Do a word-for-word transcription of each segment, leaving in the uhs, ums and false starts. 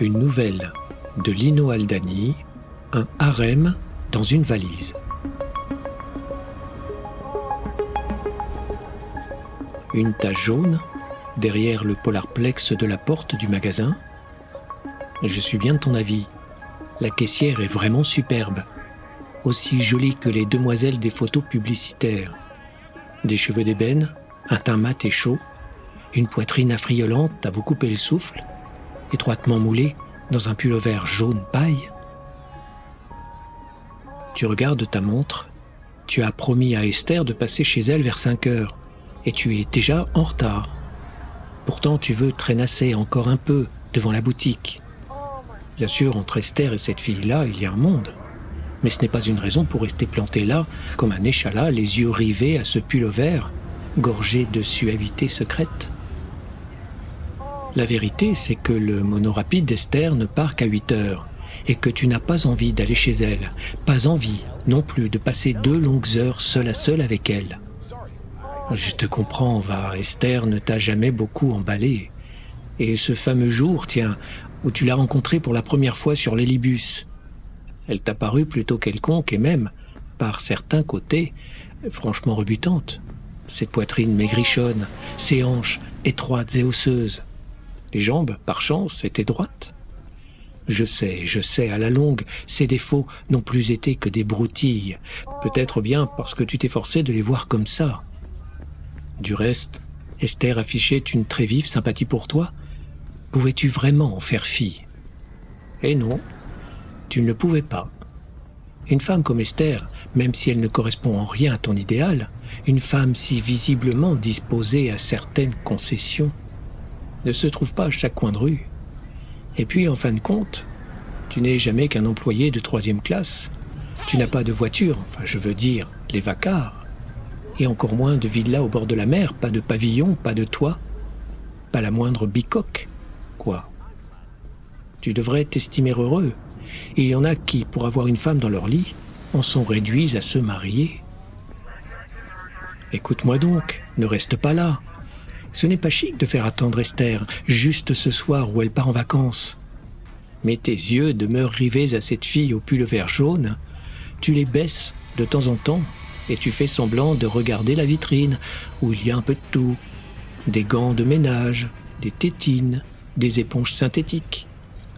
Une nouvelle de Lino Aldani, un harem dans une valise. Une tache jaune derrière le polarplex de la porte du magasin. Je suis bien de ton avis. La caissière est vraiment superbe, aussi jolie que les demoiselles des photos publicitaires. Des cheveux d'ébène, un teint mat et chaud, une poitrine affriolante à vous couper le souffle, étroitement moulée dans un pull vert jaune paille. Tu regardes ta montre, tu as promis à Esther de passer chez elle vers cinq heures, et tu es déjà en retard. Pourtant tu veux traînasser encore un peu devant la boutique. Bien sûr, entre Esther et cette fille-là, il y a un monde. Mais ce n'est pas une raison pour rester planté là, comme un échalas, les yeux rivés à ce pull vert, gorgé de suavité secrète. La vérité, c'est que le monorapide d'Esther ne part qu'à huit heures et que tu n'as pas envie d'aller chez elle, pas envie non plus de passer deux longues heures seule à seule avec elle. Je te comprends, va, Esther ne t'a jamais beaucoup emballé. Et ce fameux jour, tiens, où tu l'as rencontrée pour la première fois sur l'hélibus, elle t'a paru plutôt quelconque et même, par certains côtés, franchement rebutante. Cette poitrine maigrichonne, ses hanches étroites et osseuses. Les jambes, par chance, étaient droites. Je sais, je sais, à la longue, ces défauts n'ont plus été que des broutilles. Peut-être bien parce que tu t'es forcé de les voir comme ça. Du reste, Esther affichait une très vive sympathie pour toi. Pouvais-tu vraiment en faire fi? Eh non, tu ne le pouvais pas. Une femme comme Esther, même si elle ne correspond en rien à ton idéal, une femme si visiblement disposée à certaines concessions, ne se trouve pas à chaque coin de rue. Et puis, en fin de compte, tu n'es jamais qu'un employé de troisième classe. Tu n'as pas de voiture, enfin je veux dire, les vacards. Et encore moins de villa au bord de la mer, pas de pavillon, pas de toit, pas la moindre bicoque, quoi. Tu devrais t'estimer heureux. Et il y en a qui, pour avoir une femme dans leur lit, en sont réduits à se marier. Écoute-moi donc, ne reste pas là. Ce n'est pas chic de faire attendre Esther, juste ce soir où elle part en vacances. Mais tes yeux demeurent rivés à cette fille au pull vert jaune. Tu les baisses de temps en temps et tu fais semblant de regarder la vitrine où il y a un peu de tout. Des gants de ménage, des tétines, des éponges synthétiques,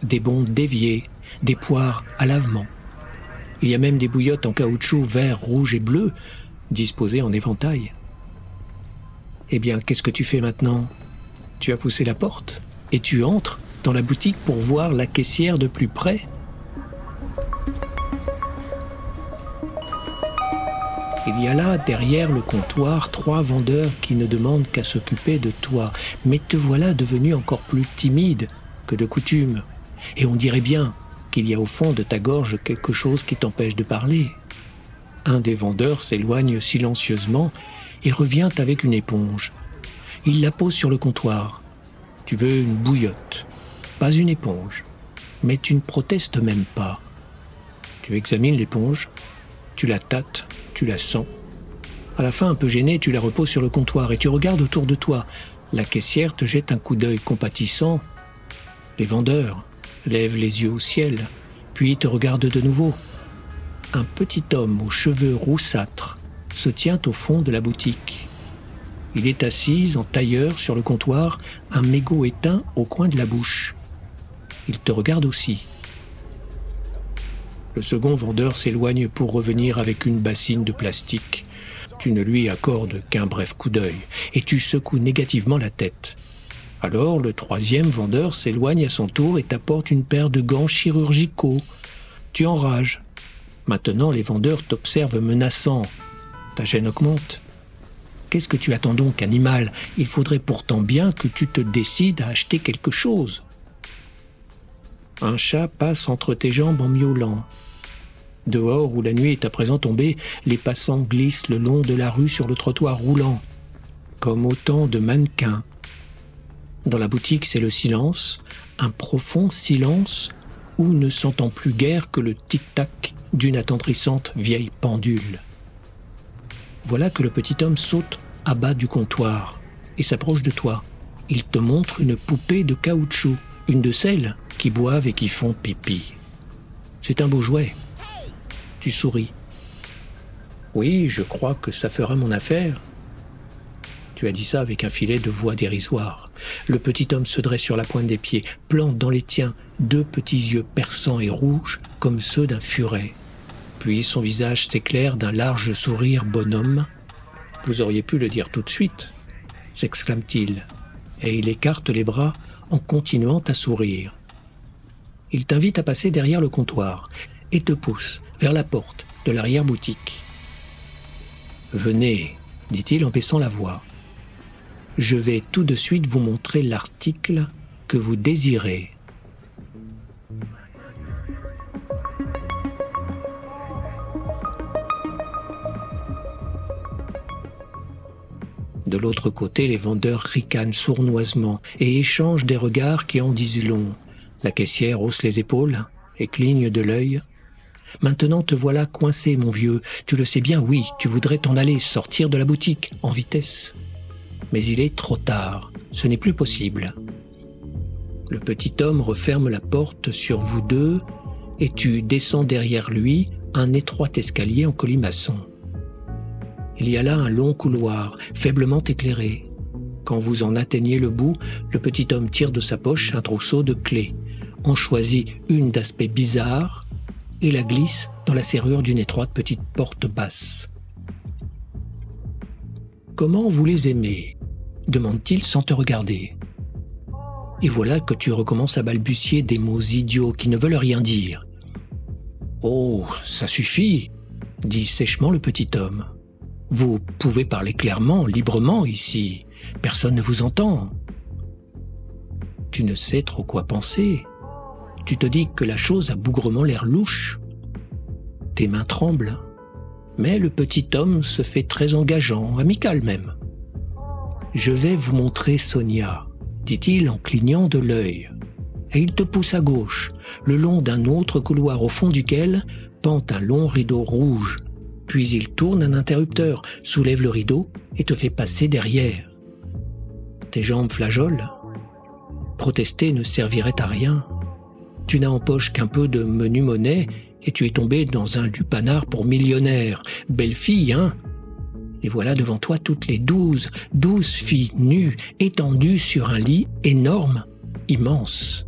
des bombes d'évier, des poires à lavement. Il y a même des bouillottes en caoutchouc vert, rouge et bleu disposées en éventail. Eh bien, qu'est-ce que tu fais maintenant? Tu as poussé la porte et tu entres dans la boutique pour voir la caissière de plus près. Il y a là, derrière le comptoir, trois vendeurs qui ne demandent qu'à s'occuper de toi. Mais te voilà devenu encore plus timide que de coutume. Et on dirait bien qu'il y a au fond de ta gorge quelque chose qui t'empêche de parler. Un des vendeurs s'éloigne silencieusement et revient avec une éponge. Il la pose sur le comptoir. Tu veux une bouillotte, pas une éponge, mais tu ne protestes même pas. Tu examines l'éponge, tu la tâtes, tu la sens. À la fin, un peu gêné, tu la reposes sur le comptoir et tu regardes autour de toi. La caissière te jette un coup d'œil compatissant. Les vendeurs lèvent les yeux au ciel, puis te regardent de nouveau. Un petit homme aux cheveux roussâtres se tient au fond de la boutique. Il est assis en tailleur sur le comptoir, un mégot éteint au coin de la bouche. Il te regarde aussi. Le second vendeur s'éloigne pour revenir avec une bassine de plastique. Tu ne lui accordes qu'un bref coup d'œil et tu secoues négativement la tête. Alors le troisième vendeur s'éloigne à son tour et t'apporte une paire de gants chirurgicaux. Tu enrages. Maintenant les vendeurs t'observent menaçant. Ta gêne augmente. Qu'est-ce que tu attends donc, animal? Il faudrait pourtant bien que tu te décides à acheter quelque chose. Un chat passe entre tes jambes en miaulant. Dehors, où la nuit est à présent tombée, les passants glissent le long de la rue sur le trottoir roulant, comme autant de mannequins. Dans la boutique, c'est le silence, un profond silence où ne s'entend plus guère que le tic-tac d'une attendrissante vieille pendule. Voilà que le petit homme saute à bas du comptoir et s'approche de toi. Il te montre une poupée de caoutchouc, une de celles qui boivent et qui font pipi. C'est un beau jouet. Tu souris. Oui, je crois que ça fera mon affaire. Tu as dit ça avec un filet de voix dérisoire. Le petit homme se dresse sur la pointe des pieds, plante dans les tiens deux petits yeux perçants et rouges comme ceux d'un furet. Puis son visage s'éclaire d'un large sourire bonhomme. « Vous auriez pu le dire tout de suite !» s'exclame-t-il. Et il écarte les bras en continuant à sourire. Il t'invite à passer derrière le comptoir et te pousse vers la porte de l'arrière-boutique. « Venez !» dit-il en baissant la voix. « Je vais tout de suite vous montrer l'article que vous désirez. » De l'autre côté, les vendeurs ricanent sournoisement et échangent des regards qui en disent long. La caissière hausse les épaules et cligne de l'œil. « Maintenant te voilà coincé, mon vieux. Tu le sais bien, oui, tu voudrais t'en aller, sortir de la boutique, en vitesse. » Mais il est trop tard. Ce n'est plus possible. Le petit homme referme la porte sur vous deux et tu descends derrière lui un étroit escalier en colimaçon. Il y a là un long couloir, faiblement éclairé. Quand vous en atteignez le bout, le petit homme tire de sa poche un trousseau de clés, en choisit une d'aspect bizarre et la glisse dans la serrure d'une étroite petite porte basse. « Comment vous les aimez ?» demande-t-il sans te regarder. Et voilà que tu recommences à balbutier des mots idiots qui ne veulent rien dire. « Oh, ça suffit !» dit sèchement le petit homme. « Vous pouvez parler clairement, librement ici. Personne ne vous entend. » Tu ne sais trop quoi penser. Tu te dis que la chose a bougrement l'air louche. Tes mains tremblent. Mais le petit homme se fait très engageant, amical même. « Je vais vous montrer Sonia », dit-il en clignant de l'œil. Et il te pousse à gauche, le long d'un autre couloir au fond duquel pend un long rideau rouge. Puis il tourne un interrupteur, soulève le rideau et te fait passer derrière. Tes jambes flageolent. Protester ne servirait à rien. Tu n'as en poche qu'un peu de menu monnaie et tu es tombé dans un lupanard pour millionnaire. Belle fille, hein? Et voilà devant toi toutes les douze, douze filles nues, étendues sur un lit énorme, immense.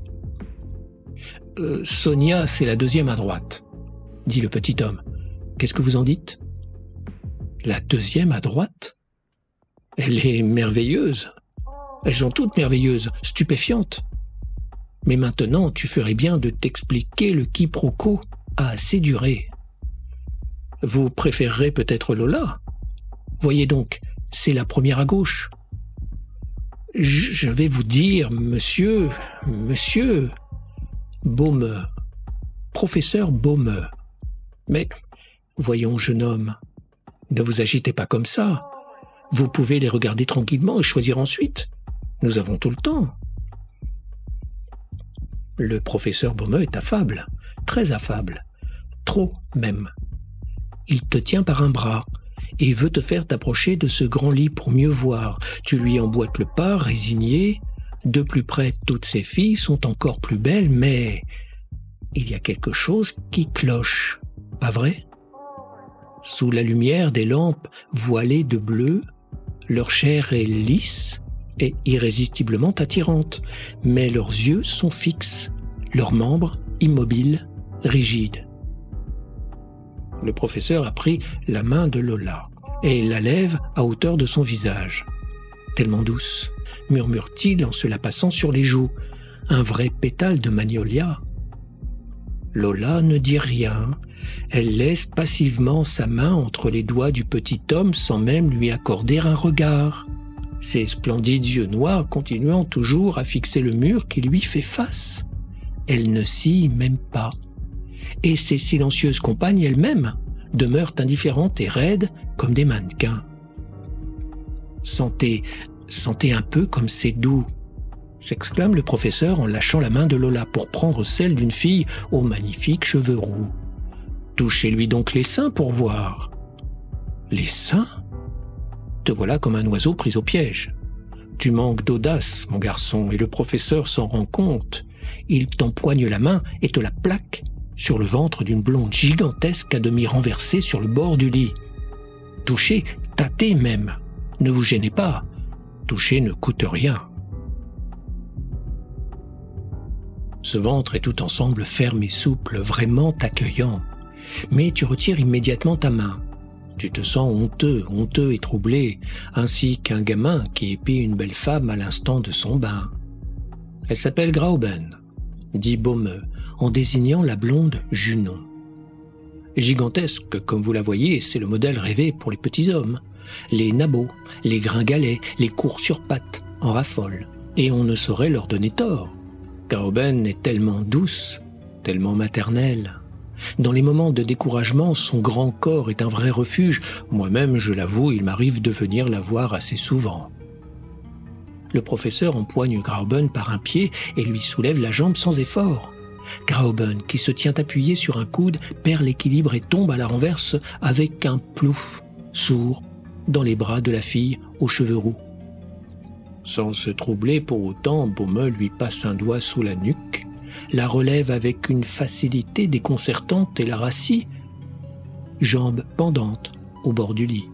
Euh, « Sonia, c'est la deuxième à droite », dit le petit homme. « Qu'est-ce que vous en dites ?»« La deuxième à droite ? Elle est merveilleuse. Elles sont toutes merveilleuses, stupéfiantes. Mais maintenant, tu ferais bien de t'expliquer le quiproquo. » a assez duré. Vous préférerez peut-être Lola? Voyez donc, c'est la première à gauche. Je vais vous dire, monsieur, monsieur, Baumeux, professeur Baumeux. Mais, voyons, jeune homme, ne vous agitez pas comme ça. Vous pouvez les regarder tranquillement et choisir ensuite. Nous avons tout le temps. Le professeur Baumeux est affable. Très affable, trop même. Il te tient par un bras et veut te faire t'approcher de ce grand lit pour mieux voir. Tu lui emboîtes le pas, résigné. De plus près, toutes ces filles sont encore plus belles, mais il y a quelque chose qui cloche, pas vrai? Sous la lumière des lampes voilées de bleu, leur chair est lisse et irrésistiblement attirante, mais leurs yeux sont fixes, leurs membres immobiles, rigide. Le professeur a pris la main de Lola et la lève à hauteur de son visage. Tellement douce, murmure-t-il en se la passant sur les joues. Un vrai pétale de magnolia. Lola ne dit rien. Elle laisse passivement sa main entre les doigts du petit homme sans même lui accorder un regard. Ses splendides yeux noirs continuant toujours à fixer le mur qui lui fait face. Elle ne s'y même pas. Et ses silencieuses compagnes elles-mêmes demeurent indifférentes et raides comme des mannequins. Sentez, sentez un peu comme c'est doux, s'exclame le professeur en lâchant la main de Lola pour prendre celle d'une fille aux magnifiques cheveux roux. « Touchez-lui donc les seins pour voir. »« Les seins ? » ?»« Te voilà comme un oiseau pris au piège. » « Tu manques d'audace, mon garçon, et le professeur s'en rend compte. Il t'empoigne la main et te la plaque sur le ventre d'une blonde gigantesque à demi renversée sur le bord du lit. Toucher, tâter même. Ne vous gênez pas. Toucher ne coûte rien. » Ce ventre est tout ensemble ferme et souple, vraiment accueillant. Mais tu retires immédiatement ta main. Tu te sens honteux, honteux et troublé, ainsi qu'un gamin qui épie une belle femme à l'instant de son bain. Elle s'appelle Grauben, dit Baumeux, en désignant la blonde Junon. Gigantesque, comme vous la voyez, c'est le modèle rêvé pour les petits hommes. Les nabots, les gringalets, les cours sur pattes en raffolent, et on ne saurait leur donner tort. Grauben est tellement douce, tellement maternelle. Dans les moments de découragement, son grand corps est un vrai refuge. Moi-même, je l'avoue, il m'arrive de venir la voir assez souvent. Le professeur empoigne Grauben par un pied et lui soulève la jambe sans effort. Grauben, qui se tient appuyé sur un coude, perd l'équilibre et tombe à la renverse avec un plouf sourd dans les bras de la fille aux cheveux roux. Sans se troubler pour autant, Baumeux lui passe un doigt sous la nuque, la relève avec une facilité déconcertante et la rassit, jambes pendantes au bord du lit.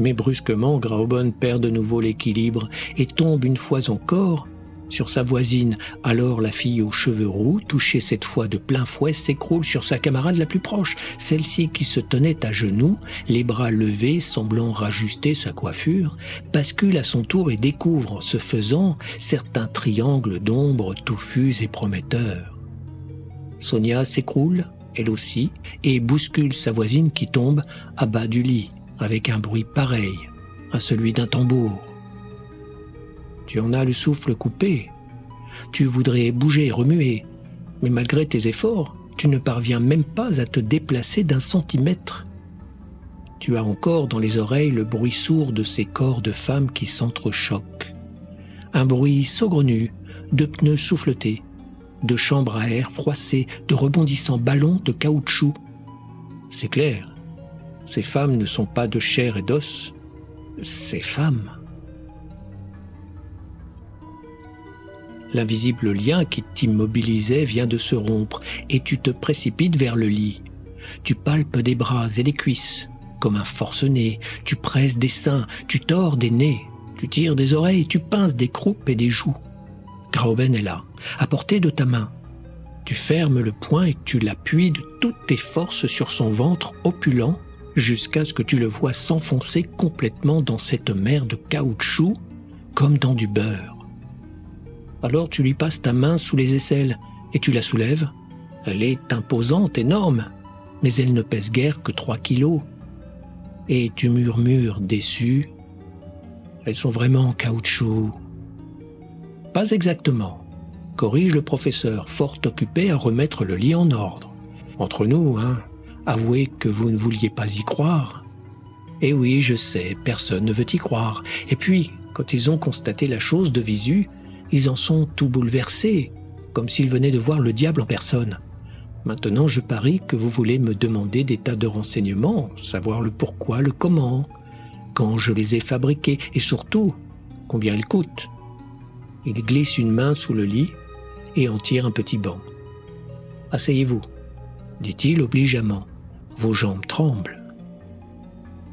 Mais brusquement, Grauben perd de nouveau l'équilibre et tombe une fois encore sur sa voisine. Alors la fille aux cheveux roux, touchée cette fois de plein fouet, s'écroule sur sa camarade la plus proche, celle-ci qui se tenait à genoux, les bras levés, semblant rajuster sa coiffure, bascule à son tour et découvre, en se faisant, certains triangles d'ombre touffus et prometteurs. Sonia s'écroule, elle aussi, et bouscule sa voisine qui tombe à bas du lit, avec un bruit pareil à celui d'un tambour. Tu en as le souffle coupé. Tu voudrais bouger, remuer. Mais malgré tes efforts, tu ne parviens même pas à te déplacer d'un centimètre. Tu as encore dans les oreilles le bruit sourd de ces corps de femmes qui s'entrechoquent. Un bruit saugrenu, de pneus souffletés, de chambres à air froissées, de rebondissants ballons de caoutchouc. C'est clair, ces femmes ne sont pas de chair et d'os. Ces femmes... L'invisible lien qui t'immobilisait vient de se rompre et tu te précipites vers le lit. Tu palpes des bras et des cuisses, comme un forcené. Tu presses des seins, tu tords des nez, tu tires des oreilles, tu pinces des croupes et des joues. Grauben est là, à portée de ta main. Tu fermes le poing et tu l'appuies de toutes tes forces sur son ventre opulent jusqu'à ce que tu le vois s'enfoncer complètement dans cette mer de caoutchouc comme dans du beurre. Alors tu lui passes ta main sous les aisselles et tu la soulèves. Elle est imposante, énorme, mais elle ne pèse guère que trois kilos. Et tu murmures déçu. Elles sont vraiment en caoutchouc. Pas exactement, corrige le professeur, fort occupé à remettre le lit en ordre. Entre nous, hein, avouez que vous ne vouliez pas y croire. Eh oui, je sais, personne ne veut y croire. Et puis, quand ils ont constaté la chose de visu, ils en sont tout bouleversés, comme s'ils venaient de voir le diable en personne. Maintenant, je parie que vous voulez me demander des tas de renseignements, savoir le pourquoi, le comment, quand je les ai fabriqués et surtout, combien ils coûtent. Il glisse une main sous le lit et en tire un petit banc. « Asseyez-vous », dit-il obligeamment. « Vos jambes tremblent. »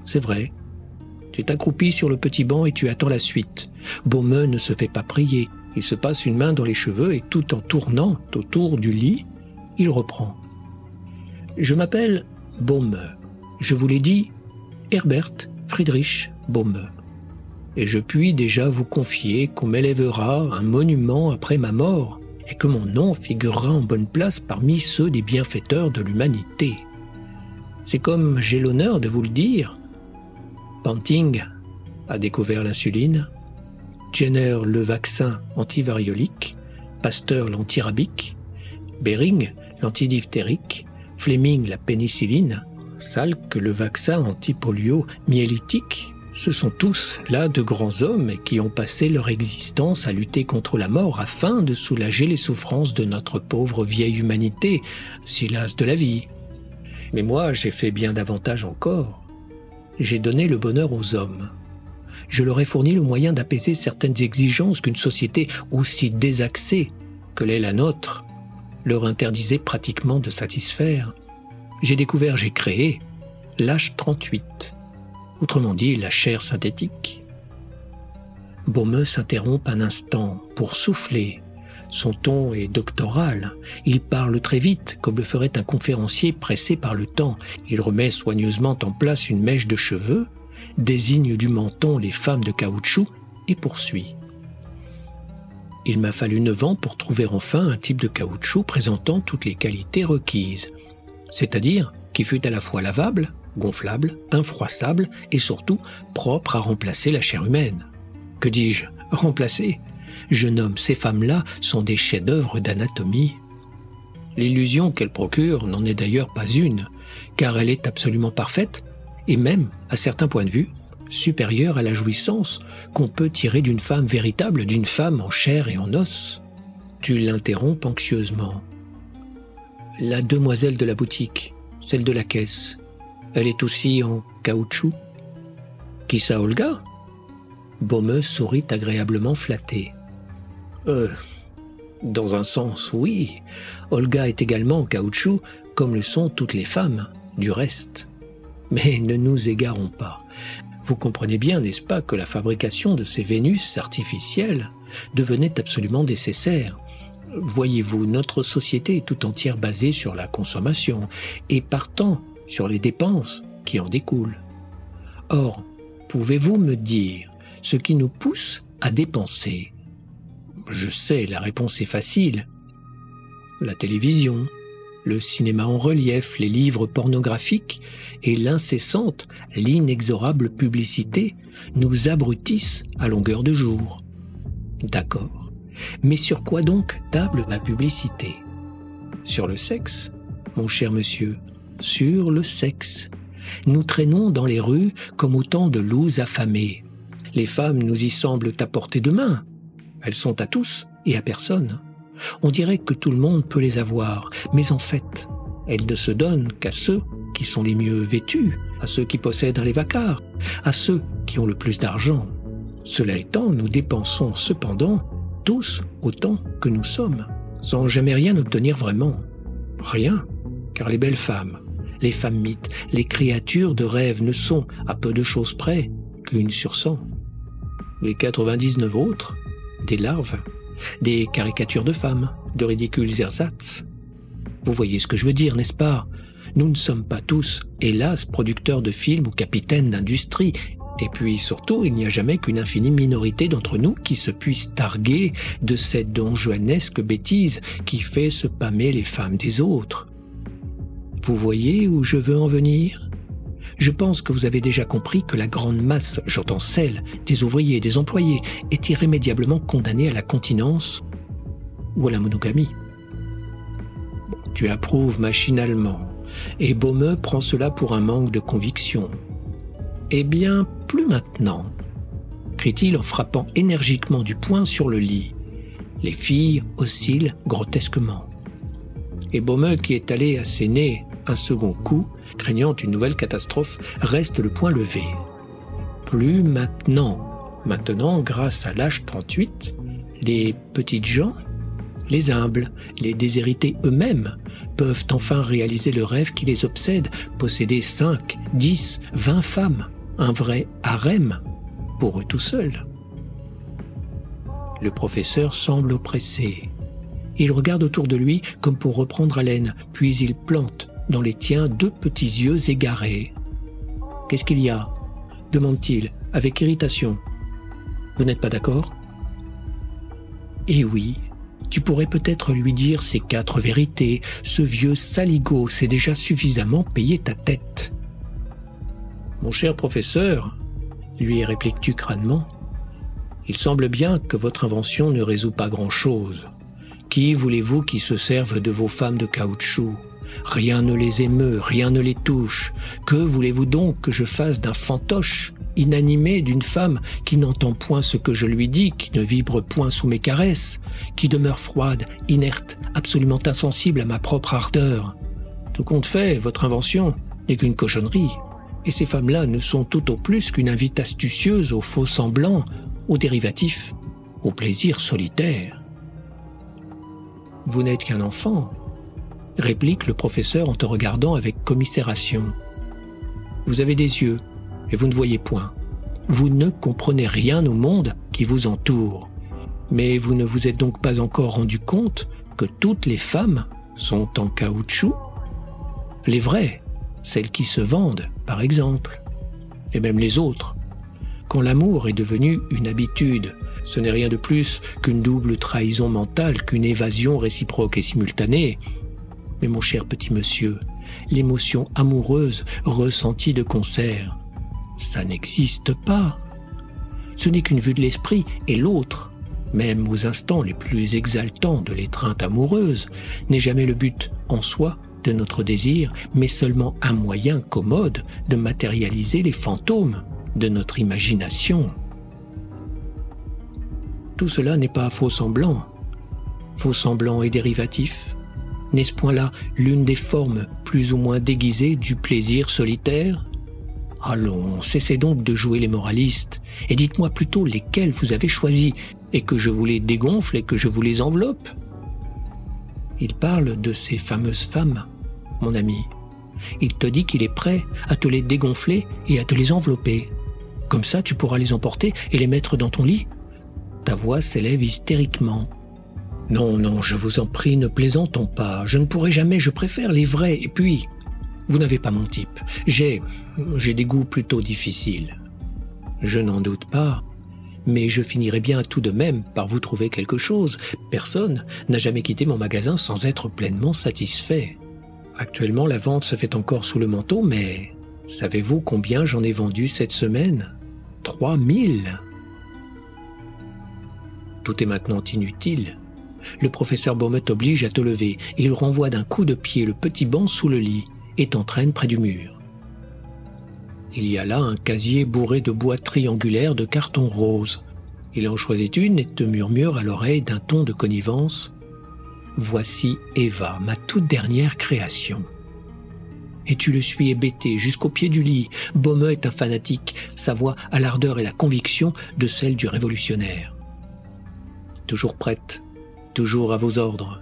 C'est vrai. Tu t'accroupis sur le petit banc et tu attends la suite. Baumeux ne se fait pas prier. Il se passe une main dans les cheveux et tout en tournant autour du lit, il reprend. « Je m'appelle Baumeux. Je vous l'ai dit, Herbert Friedrich Baumeux. Et je puis déjà vous confier qu'on m'élèvera un monument après ma mort et que mon nom figurera en bonne place parmi ceux des bienfaiteurs de l'humanité. C'est comme j'ai l'honneur de vous le dire. Banting a découvert l'insuline. » Jenner le vaccin antivariolique, Pasteur l'antirabique, Behring l'antidiphtérique, Fleming la pénicilline, Salk le vaccin antipolio myélitique, Ce sont tous là de grands hommes qui ont passé leur existence à lutter contre la mort afin de soulager les souffrances de notre pauvre vieille humanité, si lasse de la vie. Mais moi, j'ai fait bien davantage encore. J'ai donné le bonheur aux hommes. Je leur ai fourni le moyen d'apaiser certaines exigences qu'une société aussi désaxée que l'est la nôtre leur interdisait pratiquement de satisfaire. J'ai découvert, j'ai créé l'H trente-huit. Autrement dit, la chair synthétique. Baumeux s'interrompt un instant pour souffler. Son ton est doctoral. Il parle très vite, comme le ferait un conférencier pressé par le temps. Il remet soigneusement en place une mèche de cheveux, désigne du menton les femmes de caoutchouc et poursuit. Il m'a fallu neuf ans pour trouver enfin un type de caoutchouc présentant toutes les qualités requises, c'est-à-dire qui fut à la fois lavable, gonflable, infroissable et surtout propre à remplacer la chair humaine. Que dis-je? Remplacer? Je nomme ces femmes-là sont des chefs-d'œuvre d'anatomie. L'illusion qu'elles procurent n'en est d'ailleurs pas une, car elle est absolument parfaite et même, à certains points de vue, supérieure à la jouissance qu'on peut tirer d'une femme véritable, d'une femme en chair et en os. Tu l'interromps anxieusement. La demoiselle de la boutique, celle de la caisse, elle est aussi en caoutchouc. Qui ça, Olga? Baumeux sourit agréablement flatté. Euh, dans un sens, oui. Olga est également en caoutchouc, comme le sont toutes les femmes, du reste. Mais ne nous égarons pas. Vous comprenez bien, n'est-ce pas, que la fabrication de ces Vénus artificielles devenait absolument nécessaire. Voyez-vous, notre société est tout entière basée sur la consommation et partant sur les dépenses qui en découlent. Or, pouvez-vous me dire ce qui nous pousse à dépenser? Je sais, la réponse est facile. La télévision, le cinéma en relief, les livres pornographiques et l'incessante, l'inexorable publicité nous abrutissent à longueur de jour. D'accord. Mais sur quoi donc table ma publicité? Sur le sexe, mon cher monsieur, sur le sexe. Nous traînons dans les rues comme autant de loups affamés. Les femmes nous y semblent à portée de main. Elles sont à tous et à personne. On dirait que tout le monde peut les avoir, mais en fait, elles ne se donnent qu'à ceux qui sont les mieux vêtus, à ceux qui possèdent les vacards, à ceux qui ont le plus d'argent. Cela étant, nous dépensons cependant tous autant que nous sommes, sans jamais rien obtenir vraiment. Rien, car les belles femmes, les femmes mythes, les créatures de rêve ne sont, à peu de choses près, qu'une sur cent. Les quatre-vingt-dix-neuf autres, des larves, des caricatures de femmes, de ridicules ersatz. Vous voyez ce que je veux dire, n'est-ce pas? Nous ne sommes pas tous, hélas, producteurs de films ou capitaines d'industrie. Et puis surtout, il n'y a jamais qu'une infinie minorité d'entre nous qui se puisse targuer de cette donjuanesque bêtise qui fait se pâmer les femmes des autres. Vous voyez où je veux en venir? Je pense que vous avez déjà compris que la grande masse, j'entends celle des ouvriers et des employés, est irrémédiablement condamnée à la continence ou à la monogamie. Tu approuves machinalement, et Baumeux prend cela pour un manque de conviction. Eh bien, plus maintenant, crie-t-il en frappant énergiquement du poing sur le lit. Les filles oscillent grotesquement. Et Baumeux, qui est allé asséner un second coup, craignant une nouvelle catastrophe, reste le poing levé. Plus maintenant. Maintenant, grâce à l'H trente-huit, les petites gens, les humbles, les déshérités eux-mêmes, peuvent enfin réaliser le rêve qui les obsède, posséder cinq, dix, vingt femmes, un vrai harem, pour eux tout seuls. Le professeur semble oppressé. Il regarde autour de lui comme pour reprendre haleine, puis il plante dans les tiens deux petits yeux égarés. « Qu'est-ce qu'il y a ?» demande-t-il, avec irritation. « Vous n'êtes pas d'accord ?»« Eh oui, tu pourrais peut-être lui dire ces quatre vérités. Ce vieux saligaud s'est déjà suffisamment payé ta tête. »« Mon cher professeur, lui répliques-tu crânement, il semble bien que votre invention ne résout pas grand-chose. Qui voulez-vous qui se serve de vos femmes de caoutchouc ? Rien ne les émeut, rien ne les touche. Que voulez-vous donc que je fasse d'un fantoche inanimée d'une femme qui n'entend point ce que je lui dis, qui ne vibre point sous mes caresses, qui demeure froide, inerte, absolument insensible à ma propre ardeur. Tout compte fait, votre invention n'est qu'une cochonnerie. Et ces femmes-là ne sont tout au plus qu'une invite astucieuse aux faux semblants, aux dérivatifs, aux plaisirs solitaires. « Vous n'êtes qu'un enfant », réplique le professeur en te regardant avec commisération. « Vous avez des yeux, et vous ne voyez point. Vous ne comprenez rien au monde qui vous entoure. Mais vous ne vous êtes donc pas encore rendu compte que toutes les femmes sont en caoutchouc? Les vraies, celles qui se vendent, par exemple, et même les autres. Quand l'amour est devenu une habitude, ce n'est rien de plus qu'une double trahison mentale, qu'une évasion réciproque et simultanée. Mais mon cher petit monsieur, l'émotion amoureuse ressentie de concert, ça n'existe pas. Ce n'est qu'une vue de l'esprit, et l'autre, même aux instants les plus exaltants de l'étreinte amoureuse, n'est jamais le but en soi de notre désir, mais seulement un moyen commode de matérialiser les fantômes de notre imagination. Tout cela n'est pas faux-semblant. Faux-semblant et dérivatif. N'est-ce point là l'une des formes plus ou moins déguisées du plaisir solitaire? Allons, cessez donc de jouer les moralistes, et dites-moi plutôt lesquels vous avez choisis, et que je vous les dégonfle et que je vous les enveloppe. Il parle de ces fameuses femmes, mon ami. Il te dit qu'il est prêt à te les dégonfler et à te les envelopper. Comme ça, tu pourras les emporter et les mettre dans ton lit. Ta voix s'élève hystériquement. « Non, non, je vous en prie, ne plaisantons pas. Je ne pourrai jamais, je préfère les vrais. Et puis, vous n'avez pas mon type. J'ai... j'ai des goûts plutôt difficiles. Je n'en doute pas. Mais je finirai bien tout de même par vous trouver quelque chose. Personne n'a jamais quitté mon magasin sans être pleinement satisfait. » Actuellement, la vente se fait encore sous le manteau, mais savez-vous combien j'en ai vendu cette semaine? trois mille. Tout est maintenant inutile. Le professeur Baumeux t'oblige à te lever et il renvoie d'un coup de pied le petit banc sous le lit et t'entraîne près du mur. Il y a là un casier bourré de boîtes triangulaires de carton rose. Il en choisit une et te murmure à l'oreille d'un ton de connivence. Voici Eva, ma toute dernière création. Et tu le suis hébété jusqu'au pied du lit. Baumeux est un fanatique, sa voix à l'ardeur et la conviction de celle du révolutionnaire. Toujours prête, toujours à vos ordres.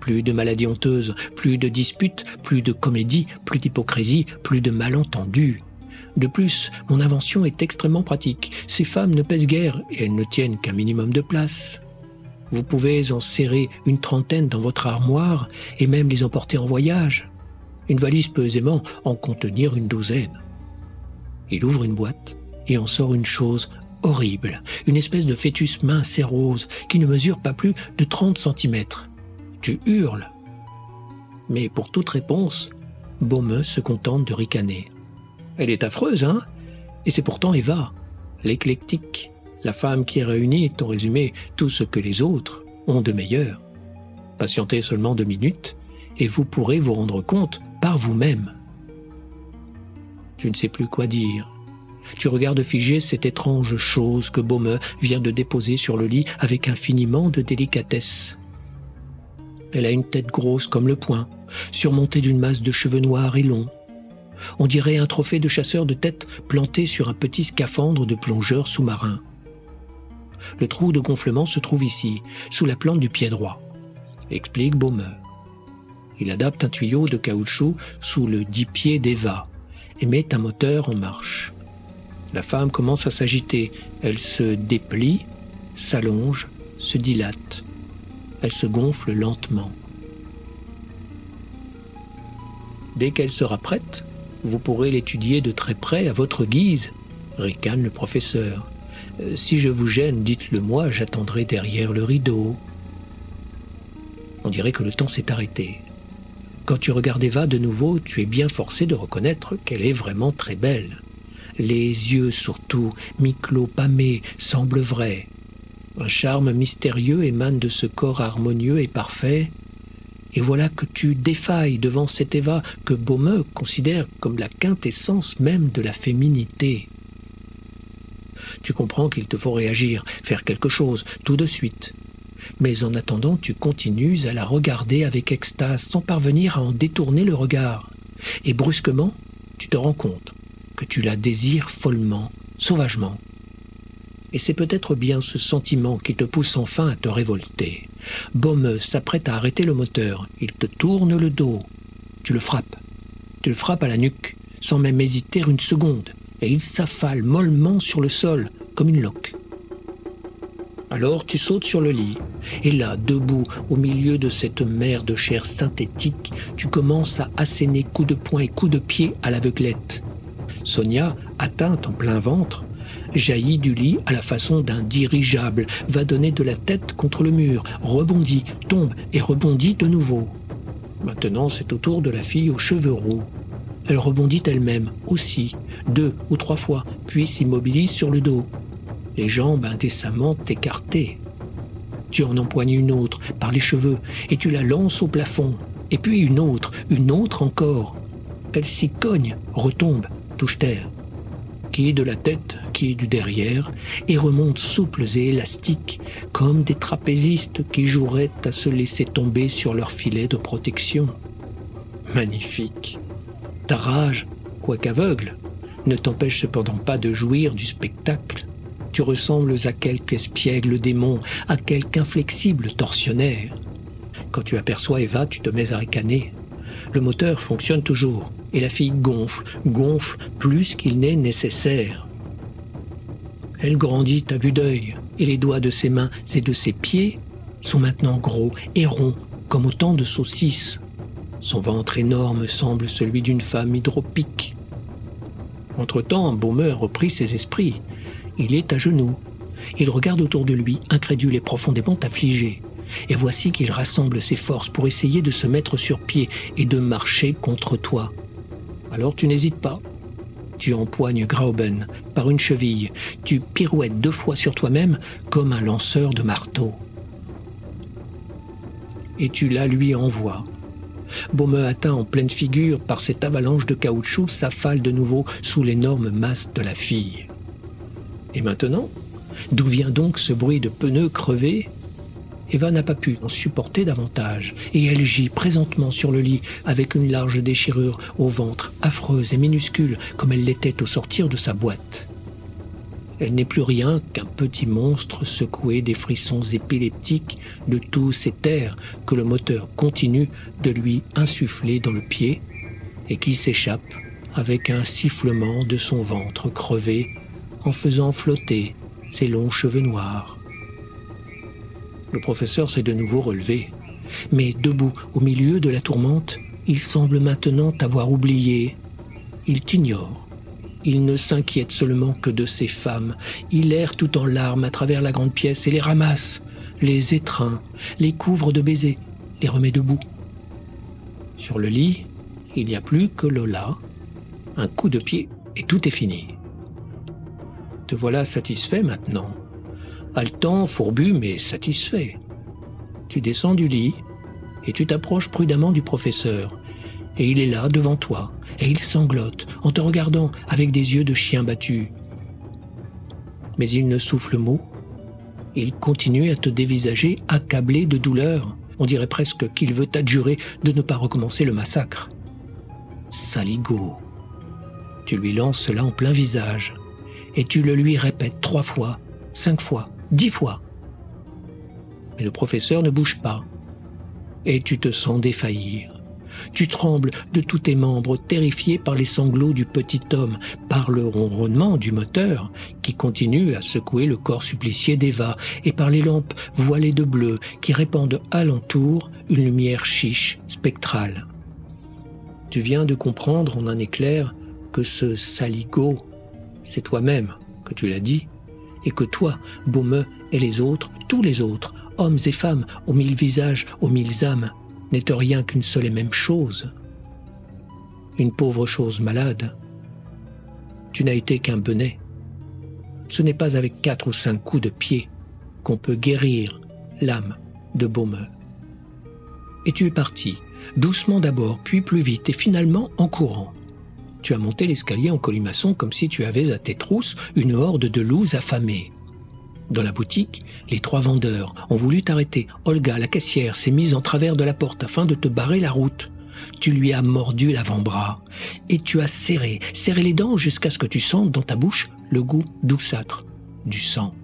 Plus de maladies honteuses, plus de disputes, plus de comédie, plus d'hypocrisie, plus de malentendus. De plus, mon invention est extrêmement pratique. Ces femmes ne pèsent guère et elles ne tiennent qu'un minimum de place. Vous pouvez en serrer une trentaine dans votre armoire et même les emporter en voyage. Une valise peut aisément en contenir une douzaine. Il ouvre une boîte et en sort une chose horrible, une espèce de fœtus mince et rose qui ne mesure pas plus de trente centimètres. Tu hurles. Mais pour toute réponse, Baumeux se contente de ricaner. Elle est affreuse, hein? Et c'est pourtant Eva, l'éclectique. La femme qui réunit, en résumé, tout ce que les autres ont de meilleur. Patientez seulement deux minutes et vous pourrez vous rendre compte par vous-même. Tu ne sais plus quoi dire. Tu regardes figé cette étrange chose que Baumeux vient de déposer sur le lit avec infiniment de délicatesse. Elle a une tête grosse comme le poing, surmontée d'une masse de cheveux noirs et longs. On dirait un trophée de chasseur de tête planté sur un petit scaphandre de plongeur sous-marin. Le trou de gonflement se trouve ici, sous la plante du pied droit, explique Baumeux. Il adapte un tuyau de caoutchouc sous le dix pieds d'Eva et met un moteur en marche. La femme commence à s'agiter, elle se déplie, s'allonge, se dilate. Elle se gonfle lentement. Dès qu'elle sera prête, vous pourrez l'étudier de très près à votre guise, ricane le professeur. Si je vous gêne, dites-le moi, j'attendrai derrière le rideau. On dirait que le temps s'est arrêté. Quand tu regardes Eva de nouveau, tu es bien forcé de reconnaître qu'elle est vraiment très belle. Les yeux surtout, mi-clos pâmés, semblent vrais. Un charme mystérieux émane de ce corps harmonieux et parfait. Et voilà que tu défailles devant cette Eva que Baumeux considère comme la quintessence même de la féminité. Tu comprends qu'il te faut réagir, faire quelque chose, tout de suite. Mais en attendant, tu continues à la regarder avec extase, sans parvenir à en détourner le regard. Et brusquement, tu te rends compte que tu la désires follement, sauvagement. Et c'est peut-être bien ce sentiment qui te pousse enfin à te révolter. Baumeux s'apprête à arrêter le moteur. Il te tourne le dos. Tu le frappes. Tu le frappes à la nuque, sans même hésiter une seconde. Et il s'affale mollement sur le sol, comme une loque. Alors tu sautes sur le lit. Et là, debout, au milieu de cette mer de chair synthétique, tu commences à asséner coups de poing et coups de pied à l'aveuglette. Sonia, atteinte en plein ventre, jaillit du lit à la façon d'un dirigeable, va donner de la tête contre le mur, rebondit, tombe et rebondit de nouveau. Maintenant, c'est au tour de la fille aux cheveux roux. Elle rebondit elle-même, aussi, deux ou trois fois, puis s'immobilise sur le dos, les jambes indécemment écartées. Tu en empoignes une autre par les cheveux et tu la lances au plafond. Et puis une autre, une autre encore. Elle s'y cogne, retombe, touche terre. Qui est de la tête, qui est du derrière, et remonte souples et élastiques, comme des trapézistes qui joueraient à se laisser tomber sur leur filet de protection. Magnifique. Ta rage, quoique aveugle, ne t'empêche cependant pas de jouir du spectacle. Tu ressembles à quelque espiègle démon, à quelque inflexible tortionnaire. Quand tu aperçois Eva, tu te mets à ricaner. Le moteur fonctionne toujours, et la fille gonfle, gonfle plus qu'il n'est nécessaire. Elle grandit à vue d'œil, et les doigts de ses mains et de ses pieds sont maintenant gros et ronds, comme autant de saucisses. Son ventre énorme semble celui d'une femme hydropique. Entre-temps, Baumeux reprit ses esprits. Il est à genoux. Il regarde autour de lui, incrédule et profondément affligé. Et voici qu'il rassemble ses forces pour essayer de se mettre sur pied et de marcher contre toi. Alors tu n'hésites pas. Tu empoignes Grauben par une cheville. Tu pirouettes deux fois sur toi-même comme un lanceur de marteau. Et tu la lui envoies. Baumeux, atteint en pleine figure par cette avalanche de caoutchouc, s'affale de nouveau sous l'énorme masse de la fille. Et maintenant, d'où vient donc ce bruit de pneus crevés ? Eva n'a pas pu en supporter davantage, et elle gît présentement sur le lit avec une large déchirure au ventre, affreuse et minuscule, comme elle l'était au sortir de sa boîte. Elle n'est plus rien qu'un petit monstre secoué des frissons épileptiques de tous ces terres que le moteur continue de lui insuffler dans le pied et qui s'échappe avec un sifflement de son ventre crevé en faisant flotter ses longs cheveux noirs. Le professeur s'est de nouveau relevé, mais debout au milieu de la tourmente, il semble maintenant avoir oublié. Il t'ignore. Il ne s'inquiète seulement que de ces femmes. Il erre tout en larmes à travers la grande pièce et les ramasse, les étreint, les couvre de baisers, les remet debout. Sur le lit, il n'y a plus que Lola. Un coup de pied et tout est fini. Te voilà satisfait maintenant. Haletant, fourbu, mais satisfait. Tu descends du lit et tu t'approches prudemment du professeur. Et il est là, devant toi, et il sanglote en te regardant avec des yeux de chien battu. Mais il ne souffle mot. Il continue à te dévisager, accablé de douleur. On dirait presque qu'il veut t'adjurer de ne pas recommencer le massacre. Saligo. Tu lui lances cela en plein visage et tu le lui répètes trois fois, cinq fois, dix fois. Mais le professeur ne bouge pas. Et tu te sens défaillir. Tu trembles de tous tes membres, terrifié par les sanglots du petit homme, par le ronronnement du moteur qui continue à secouer le corps supplicié d'Eva et par les lampes voilées de bleu qui répandent alentour une lumière chiche, spectrale. Tu viens de comprendre en un éclair que ce saligo, c'est toi-même que tu l'as dit. Et que toi, Baumeux, et les autres, tous les autres, hommes et femmes, aux mille visages, aux mille âmes, n'êtes rien qu'une seule et même chose. Une pauvre chose malade. Tu n'as été qu'un benêt. Ce n'est pas avec quatre ou cinq coups de pied qu'on peut guérir l'âme de Baumeux. Et tu es parti, doucement d'abord, puis plus vite, et finalement en courant. Tu as monté l'escalier en colimaçon comme si tu avais à tes trousses une horde de loups affamés. Dans la boutique, les trois vendeurs ont voulu t'arrêter. Olga, la caissière, s'est mise en travers de la porte afin de te barrer la route. Tu lui as mordu l'avant-bras et tu as serré, serré les dents jusqu'à ce que tu sentes dans ta bouche le goût douceâtre du sang.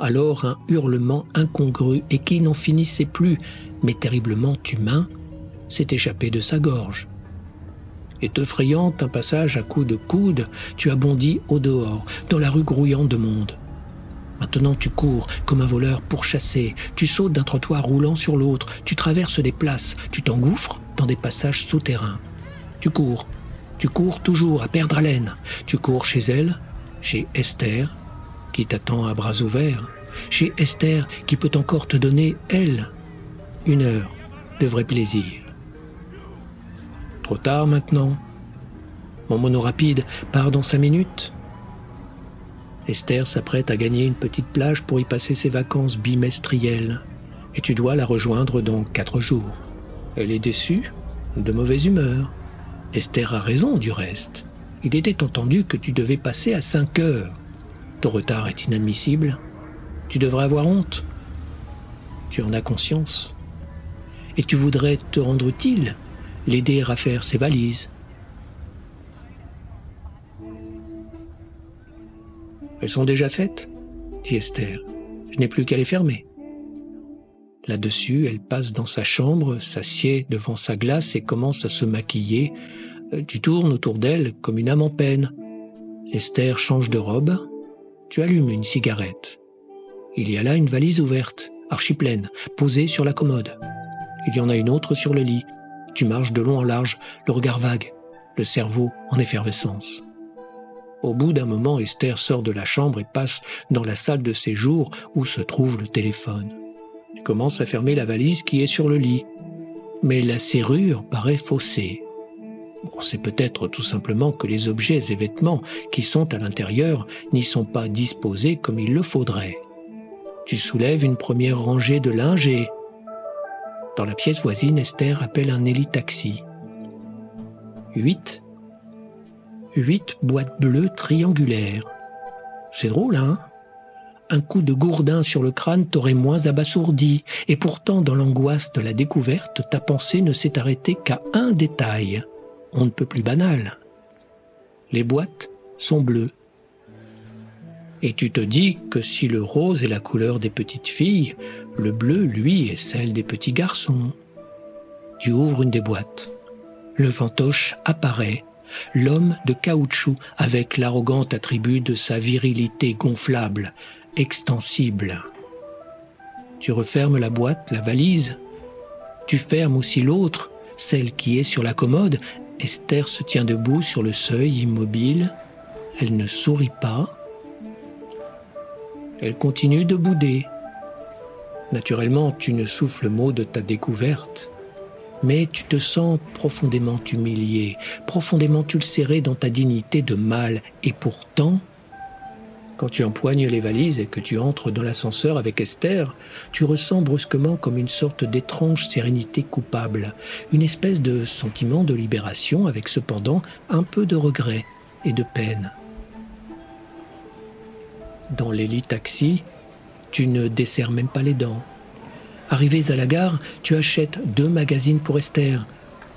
Alors un hurlement incongru et qui n'en finissait plus, mais terriblement humain, s'est échappé de sa gorge. Et te frayant un passage à coups de coude, tu as bondi au dehors, dans la rue grouillante de monde. Maintenant tu cours comme un voleur pourchassé, tu sautes d'un trottoir roulant sur l'autre, tu traverses des places, tu t'engouffres dans des passages souterrains. Tu cours, tu cours toujours à perdre haleine, tu cours chez elle, chez Esther, qui t'attend à bras ouverts, chez Esther qui peut encore te donner, elle, une heure de vrai plaisir. Trop tard maintenant. Mon mono rapide part dans cinq minutes. Esther s'apprête à gagner une petite plage pour y passer ses vacances bimestrielles. Et tu dois la rejoindre dans quatre jours. Elle est déçue, de mauvaise humeur. Esther a raison du reste. Il était entendu que tu devais passer à cinq heures. Ton retard est inadmissible. Tu devrais avoir honte. Tu en as conscience. Et tu voudrais te rendre utile, l'aider à faire ses valises. « Elles sont déjà faites, » dit Esther. « Je n'ai plus qu'à les fermer. » Là-dessus, elle passe dans sa chambre, s'assied devant sa glace et commence à se maquiller. Tu tournes autour d'elle comme une âme en peine. Esther change de robe. Tu allumes une cigarette. Il y a là une valise ouverte, archi-pleine, posée sur la commode. Il y en a une autre sur le lit. Tu marches de long en large, le regard vague, le cerveau en effervescence. Au bout d'un moment, Esther sort de la chambre et passe dans la salle de séjour où se trouve le téléphone. Elle commence à fermer la valise qui est sur le lit. Mais la serrure paraît faussée. Bon, c'est peut-être tout simplement que les objets et vêtements qui sont à l'intérieur n'y sont pas disposés comme il le faudrait. Tu soulèves une première rangée de linge et... Dans la pièce voisine, Esther appelle un héli-taxi. Huit. Huit boîtes bleues triangulaires. C'est drôle, hein? Un coup de gourdin sur le crâne t'aurait moins abasourdi. Et pourtant, dans l'angoisse de la découverte, ta pensée ne s'est arrêtée qu'à un détail. On ne peut plus banal. Les boîtes sont bleues. Et tu te dis que si le rose est la couleur des petites filles, le bleu, lui, est celle des petits garçons. Tu ouvres une des boîtes. Le fantoche apparaît, l'homme de caoutchouc avec l'arrogant attribut de sa virilité gonflable, extensible. Tu refermes la boîte, la valise. Tu fermes aussi l'autre, celle qui est sur la commode. Esther se tient debout sur le seuil, immobile. Elle ne sourit pas. Elle continue de bouder. Naturellement, tu ne souffles le mot de ta découverte, mais tu te sens profondément humilié, profondément ulcéré dans ta dignité de mâle. Et pourtant, quand tu empoignes les valises et que tu entres dans l'ascenseur avec Esther, tu ressens brusquement comme une sorte d'étrange sérénité coupable, une espèce de sentiment de libération avec cependant un peu de regret et de peine. Dans l'héli-taxi, tu ne desserres même pas les dents. Arrivés à la gare, tu achètes deux magazines pour Esther.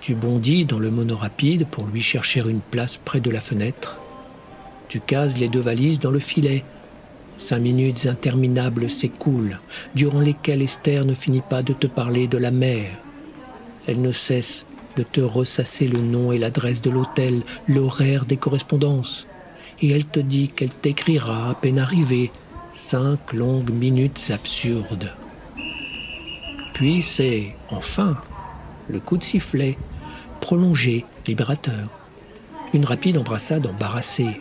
Tu bondis dans le monorapide pour lui chercher une place près de la fenêtre. Tu cases les deux valises dans le filet. Cinq minutes interminables s'écoulent, durant lesquelles Esther ne finit pas de te parler de la mer. Elle ne cesse de te ressasser le nom et l'adresse de l'hôtel, l'horaire des correspondances. Et elle te dit qu'elle t'écrira à peine arrivée. Cinq longues minutes absurdes. Puis c'est, enfin, le coup de sifflet, prolongé, libérateur. Une rapide embrassade embarrassée.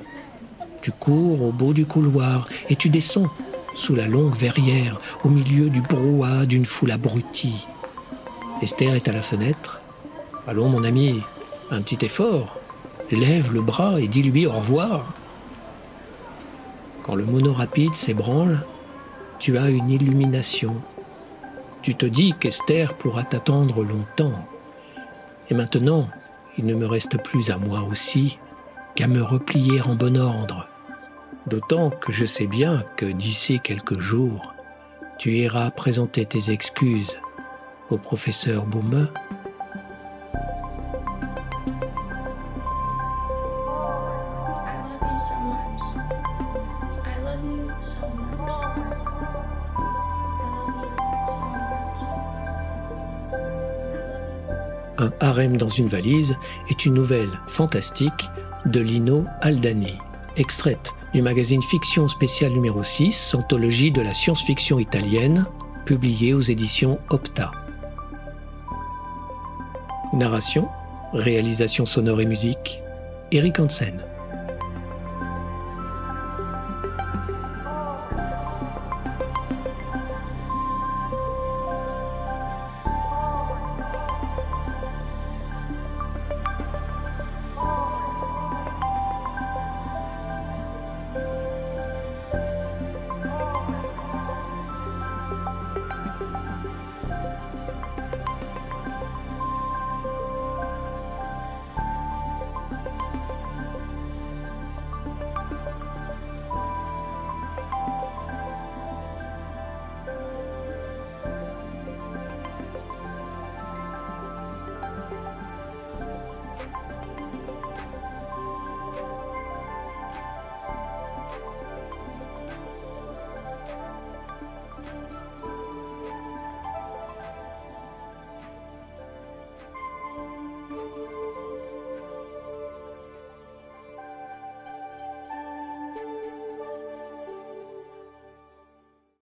Tu cours au bout du couloir et tu descends, sous la longue verrière, au milieu du brouhaha d'une foule abrutie. Esther est à la fenêtre. « Allons, mon ami, un petit effort. Lève le bras et dis-lui au revoir. » Quand le monorapide s'ébranle, tu as une illumination. Tu te dis qu'Esther pourra t'attendre longtemps. Et maintenant, il ne me reste plus à moi aussi qu'à me replier en bon ordre. D'autant que je sais bien que d'ici quelques jours, tu iras présenter tes excuses au professeur Baumeux. Un harem dans une valise est une nouvelle fantastique de Lino Aldani, extraite du magazine Fiction spécial numéro six, anthologie de la science-fiction italienne, publiée aux éditions Opta. Narration, réalisation sonore et musique, Eric Hansen.